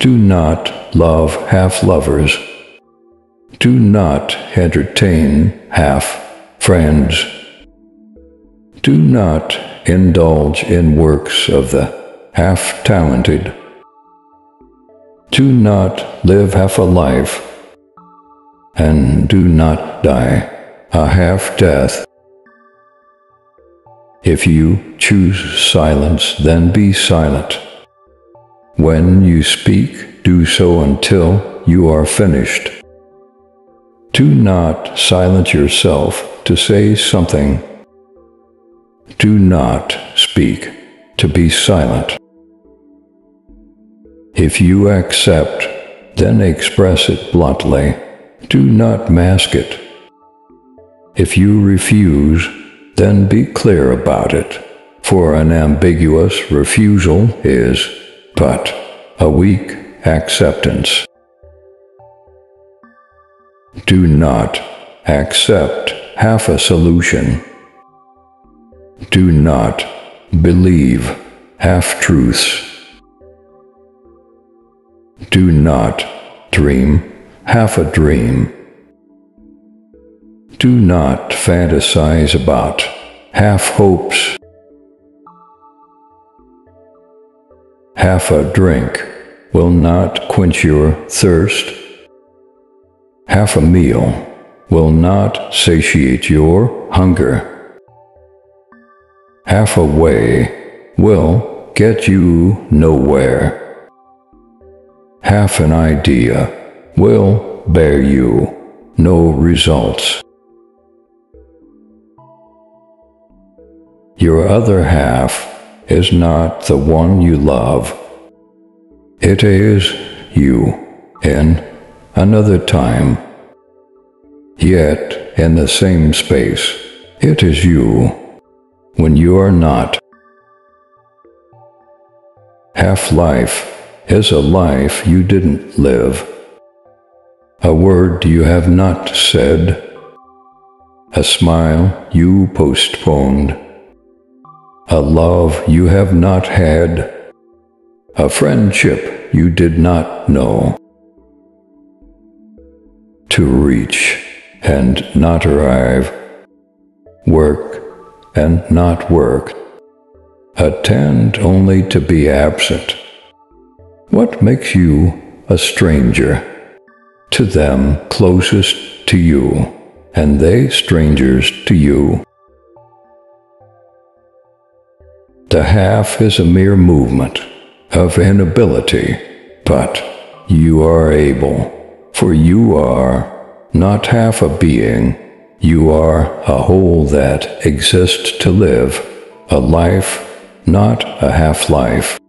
Do not love half-lovers. Do not entertain half-friends. Do not indulge in works of the half-talented. Do not live half a life, and do not die a half-death. If you choose silence, then be silent. When you speak, do so until you are finished. Do not silence yourself to say something. Do not speak to be silent. If you accept, then express it bluntly. Do not mask it. If you refuse, then be clear about it, for an ambiguous refusal is but a weak acceptance. Do not accept half a solution. Do not believe half-truths. Do not dream half a dream. Do not fantasize about half-hopes. Half a drink will not quench your thirst. Half a meal will not satiate your hunger. Half a way will get you nowhere. Half an idea will bear you no results. Your other half is not the one you love. It is you in another time. Yet, in the same space, it is you when you are not. Half-life is a life you didn't live. A word you have not said. A smile you postponed. A love you have not had, a friendship you did not know. To reach and not arrive, work and not work, attend only to be absent. What makes you a stranger? To them closest to you, and they strangers to you. The half is a mere movement of inability, but you are able, for you are not half a being. You are a whole that exists to live, a life, not a half-life.